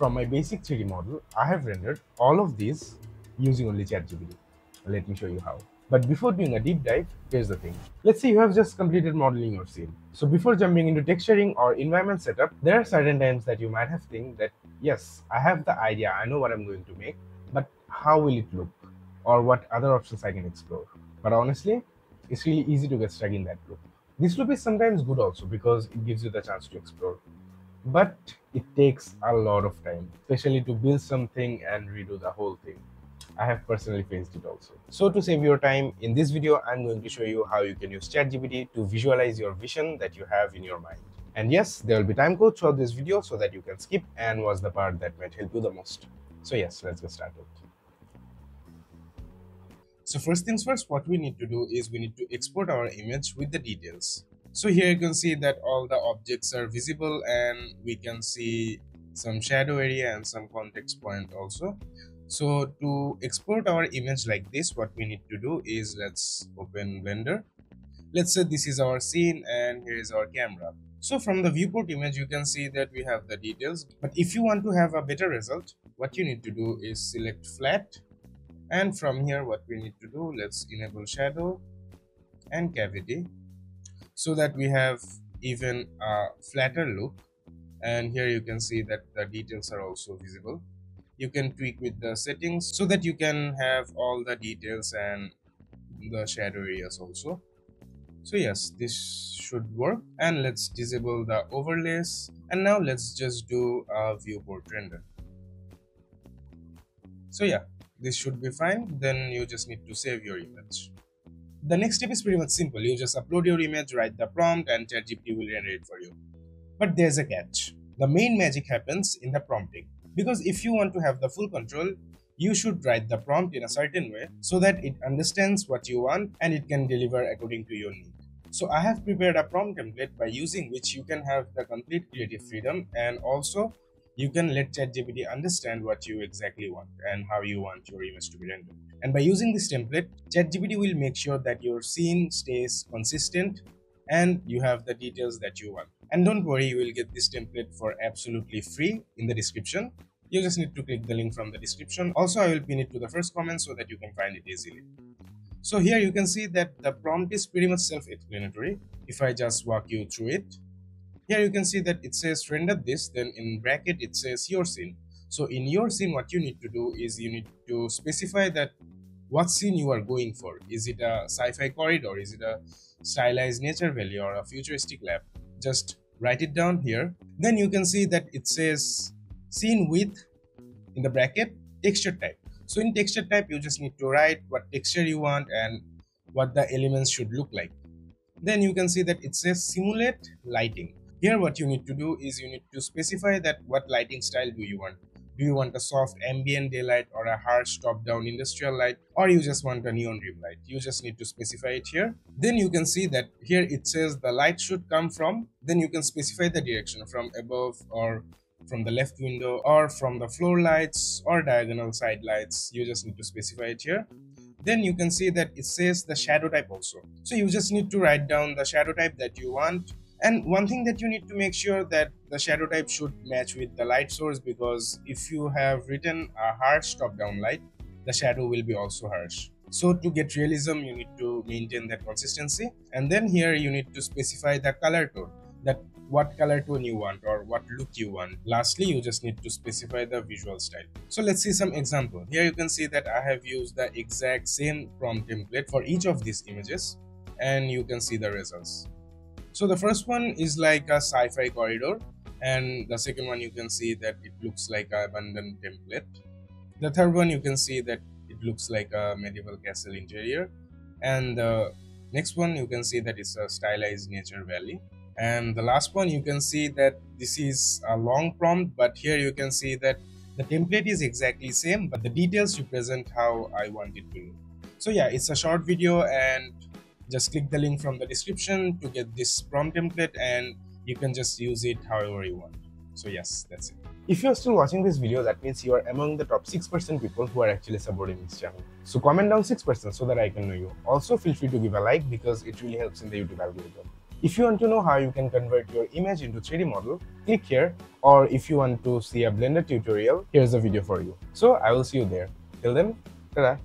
From my basic 3D model, I have rendered all of these using only ChatGPT. Let me show you how. But before doing a deep dive, here's the thing. Let's say you have just completed modeling your scene. So before jumping into texturing or environment setup, there are certain times that you might have think that, yes, I have the idea, I know what I'm going to make, but how will it look? Or what other options I can explore? But honestly, it's really easy to get stuck in that loop. This loop is sometimes good also because it gives you the chance to explore. But it takes a lot of time, especially to build something and redo the whole thing. I have personally faced it also. So to save your time, in this video, I'm going to show you how you can use ChatGPT to visualize your vision that you have in your mind. And yes, there will be time code throughout this video so that you can skip and watch the part that might help you the most. So yes, let's get started. So first things first, what we need to do is we need to export our image with the details. So here you can see that all the objects are visible and we can see some shadow area and some context point also. So to export our image like this, what we need to do is let's open Blender. Let's say this is our scene and here is our camera. So from the viewport image, you can see that we have the details. But if you want to have a better result, what you need to do is select flat. And from here, what we need to do, let's enable shadow and cavity so that we have even a flatter look. And here you can see that the details are also visible. You can tweak with the settings so that you can have all the details and the shadow areas also. So yes, this should work. And let's disable the overlays. And now let's just do a viewport render. So yeah, this should be fine. Then you just need to save your image. The next step is pretty much simple. You just upload your image, write the prompt, and ChatGPT will render it for you. But there's a catch. The main magic happens in the prompting. Because if you want to have the full control, you should write the prompt in a certain way so that it understands what you want and it can deliver according to your need. So I have prepared a prompt template by using which you can have the complete creative freedom, and also you can let ChatGPT understand what you exactly want and how you want your image to be rendered. And by using this template, ChatGPT will make sure that your scene stays consistent and you have the details that you want. And don't worry, you will get this template for absolutely free in the description. You just need to click the link from the description. Also, I will pin it to the first comment so that you can find it easily. So here you can see that the prompt is pretty much self-explanatory. If I just walk you through it, here you can see that it says render this, then in bracket it says your scene. So in your scene, what you need to do is you need to specify that what scene you are going for. Is it a sci-fi corridor? Is it a stylized nature valley or a futuristic lab? Just write it down here. Then you can see that it says scene width in the bracket texture type. So in texture type, you just need to write what texture you want and what the elements should look like. Then you can see that it says simulate lighting. Here what you need to do is you need to specify that what lighting style do you want. Do you want a soft ambient daylight or a harsh top-down industrial light, or you just want a neon rim light? You just need to specify it here. Then you can see that here it says the light should come from. Then you can specify the direction, from above or from the left window or from the floor lights or diagonal side lights. You just need to specify it here. Then you can see that it says the shadow type also. So you just need to write down the shadow type that you want. And one thing that you need to make sure that the shadow type should match with the light source, because if you have written a harsh top-down light, the shadow will be also harsh. So to get realism, you need to maintain that consistency. And then here you need to specify the color tone, that what color tone you want or what look you want. Lastly, you just need to specify the visual style. So let's see some example. Here you can see that I have used the exact same prompt template for each of these images, and you can see the results. So the first one is like a sci-fi corridor, and the second one you can see that it looks like an abandoned template. The third one you can see that it looks like a medieval castle interior, and the next one you can see that it's a stylized nature valley, and the last one you can see that this is a long prompt, but here you can see that the template is exactly same, but the details represent how I want it to look. So yeah, it's a short video, and just click the link from the description to get this prompt template and you can just use it however you want. So yes, that's it. If you're still watching this video, that means you are among the top 6% people who are actually supporting this channel. So comment down 6% so that I can know you. Also, feel free to give a like because it really helps in the YouTube algorithm. If you want to know how you can convert your image into 3D model, click here, or if you want to see a Blender tutorial, here's a video for you. So I will see you there. Till then, ta-da!